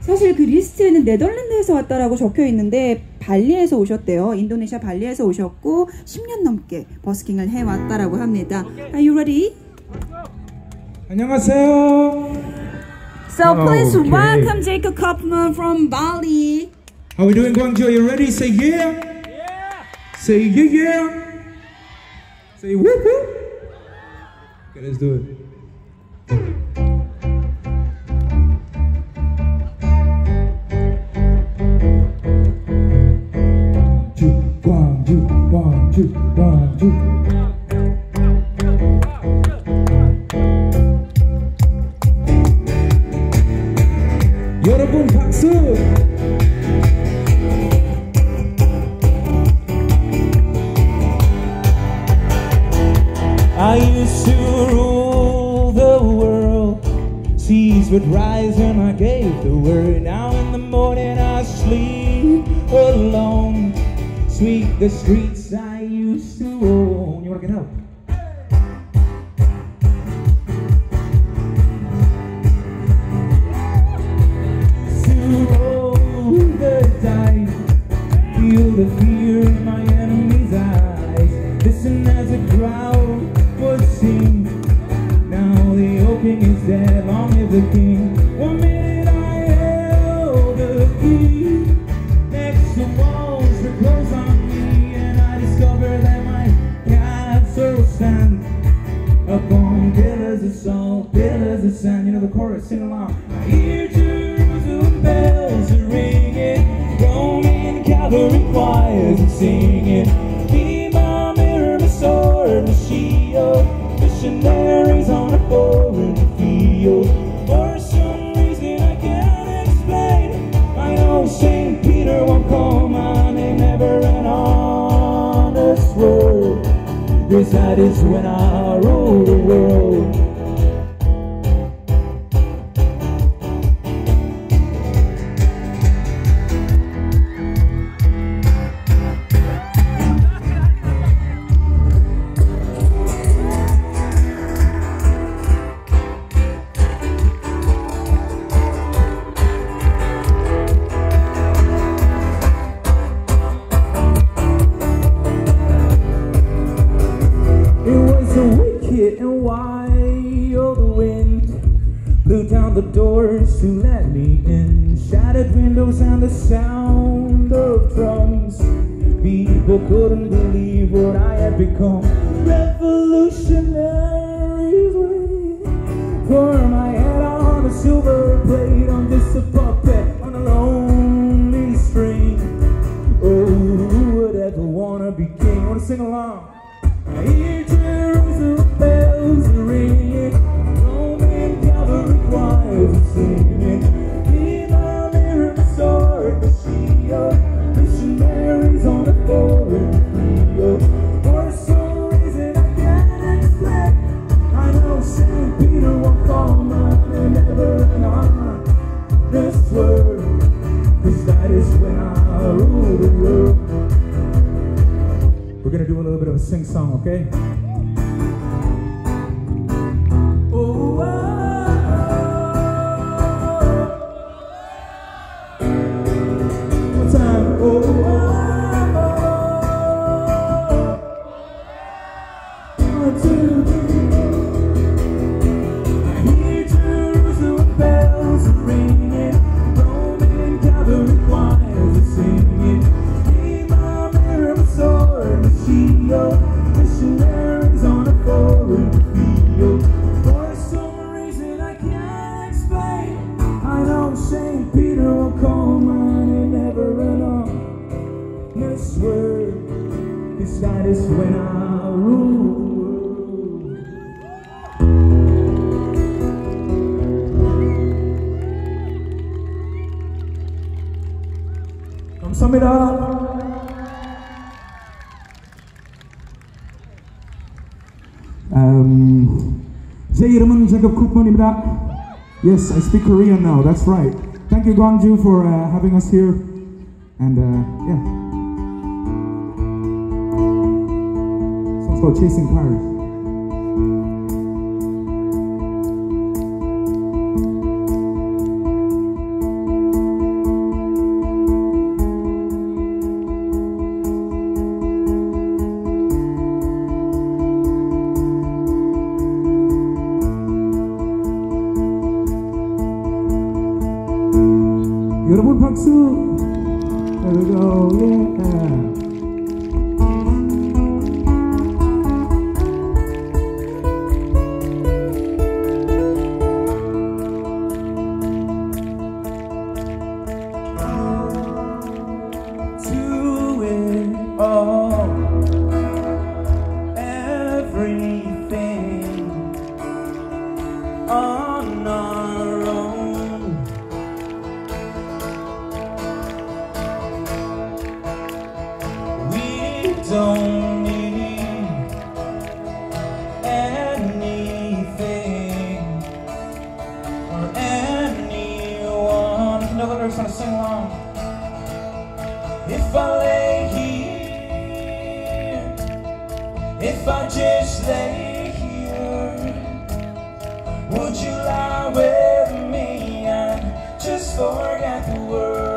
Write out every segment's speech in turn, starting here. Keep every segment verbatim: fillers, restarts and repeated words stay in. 사실 그 리스트에는 네덜란드에서 왔다라고 적혀 있는데 발리에서 오셨대요. 인도네시아 발리에서 오셨고 십 년 넘게 버스킹을 해왔다라고 합니다. Are you ready? 안녕하세요. So please okay. welcome Jacob Koopman from Bali. How are we doing, Guangzhou? Are you ready? Say yeah. Yeah. Say yeah yeah. Say woo woo. Okay, let's do it. Two, one, two. 여러분 박수. I used to rule the world. Seas would rise when I gave the word. Now in the morning I sleep alone. Sweep the streets I used to own. You wanna get help? To roll the dice, feel the fear in my enemy's eyes. Listen as a crowd would sing. Now the opening is there, long live the king. One minute I held the key. Next to walls were closed on. Upon pillars of salt, pillars of sand. You know the chorus, sing along. I hear Jerusalem bells are ringing, Roman cavalry choirs are singing. Be my mirror, my sword, my shield. Missionaries on a foreign field. For some reason I can't explain, I know Saint Peter won't call my name. Never an honest word. Yes, that is when I rule the world. And wild wind blew down the doors to let me in. Shattered windows and the sound of drums. People couldn't believe what I had become. Revolutionaries wait for my head on a silver plate. I'm just a puppet on a lonely string. Oh, who would ever wanna be king? Wanna sing along? I hear Jerusalem bells ringing, Roman cavalry choirs are singing. Be my mirror, my sword, my shield. Missionaries on a foreign field. For some reason I can't explain, I know Saint Peter won't call my name. Never an honest word, 'cause that is when I rule the world. We're gonna do a little bit of a sing song, okay? Oh, oh, oh. One time, oh, oh, oh. One, two, three. I hear Jerusalem bells are ringing, Roman cavalry choirs are singing. Missionaries on a foreign field. For some reason I can't explain, I know Saint Peter will call my name. Never an honest word, 'cause that is when I rule. Come sum it up. Um, 제 이름은 Jacob Koopman입니다. Yes, I speak Korean now. That's right. Thank you, Gwangju, for uh, having us here. And uh, yeah, song's called Chasing Cars. 여러분 박수. There we go. Yeah. Don't need anything or anyone. You know the lyrics, want to sing along. If I lay here, if I just lay here, would you lie with me and just forget the world?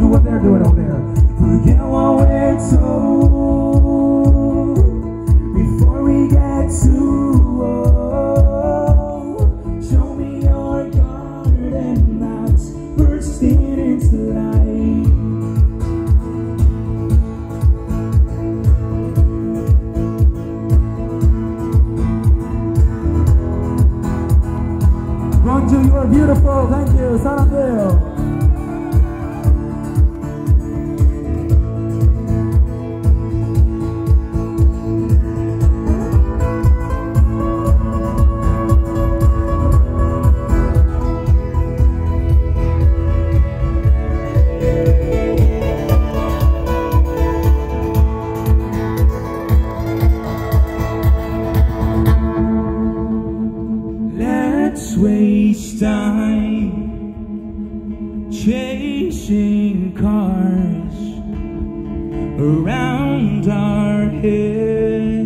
Do what they're doing over there. Forget what we're told before we get too old. Show me your garden that's bursting into light. Ronju, you are beautiful. Thank you. Sarandu. Waste time chasing cars around our head.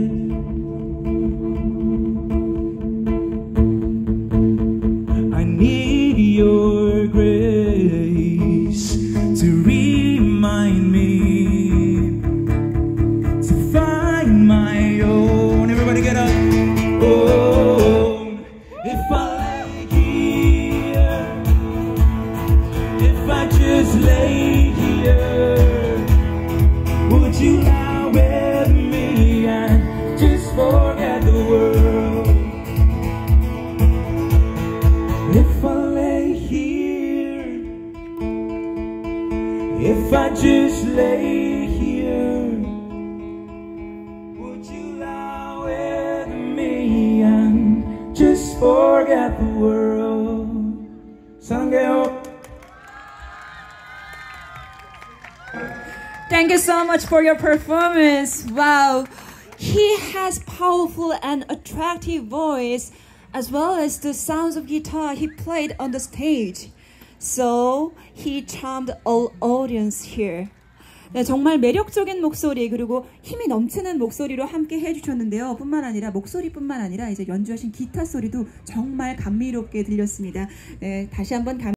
I need your grace to remind me to find my own. Everybody get up. Oh, if I just lay here, would you lie with me and just forget the world? If I lay here, if I just lay here, would you lie with me and just forget the world? Sangeo. Thank you so much for your performance. Wow, he has powerful and attractive voice as well as the sounds of guitar he played on the stage. So he charmed all audience here. 네, 정말 매력적인 목소리 그리고 힘이 넘치는 목소리로 함께 해주셨는데요. 뿐만 아니라 목소리뿐만 아니라 이제 연주하신 기타 소리도 정말 감미롭게 들렸습니다. 네, 다시 한번 감.